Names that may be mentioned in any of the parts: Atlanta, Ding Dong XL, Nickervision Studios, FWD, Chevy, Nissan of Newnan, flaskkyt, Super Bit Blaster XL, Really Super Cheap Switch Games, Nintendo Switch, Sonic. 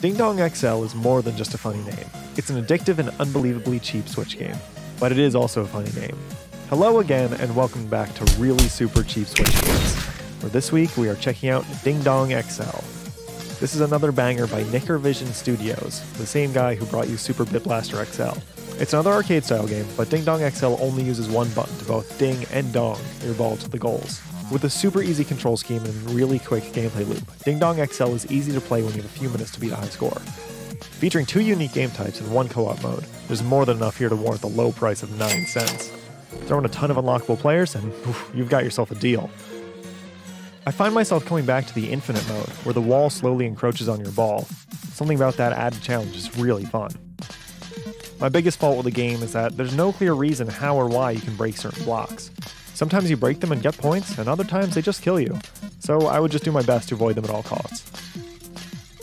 Ding Dong XL is more than just a funny name. It's an addictive and unbelievably cheap Switch game, but it is also a funny name. Hello again, and welcome back to Really Super Cheap Switch Games, where this week we are checking out Ding Dong XL. This is another banger by Nickervision Studios, the same guy who brought you Super Bit Blaster XL. It's another arcade-style game, but Ding Dong XL only uses one button to both ding and dong your ball to the goals. With a super easy control scheme and really quick gameplay loop, Ding Dong XL is easy to play when you have a few minutes to beat a high score. Featuring two unique game types and one co-op mode, there's more than enough here to warrant the low price of 9 cents. Throw in a ton of unlockable players and oof, you've got yourself a deal. I find myself coming back to the infinite mode, where the wall slowly encroaches on your ball. Something about that added challenge is really fun. My biggest fault with the game is that there's no clear reason how or why you can break certain blocks. Sometimes you break them and get points, and other times they just kill you. So I would just do my best to avoid them at all costs.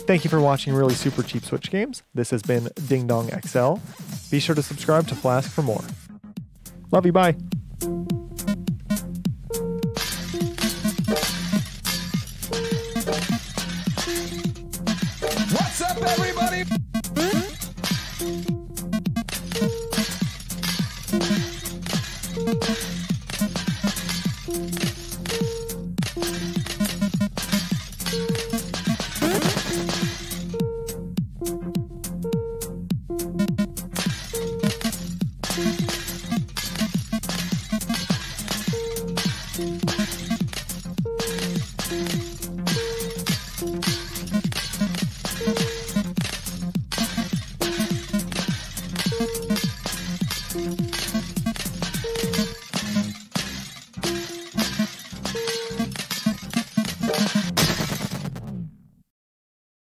Thank you for watching Really Super Cheap Switch Games. This has been Ding Dong XL. Be sure to subscribe to Flask for more. Love you, bye!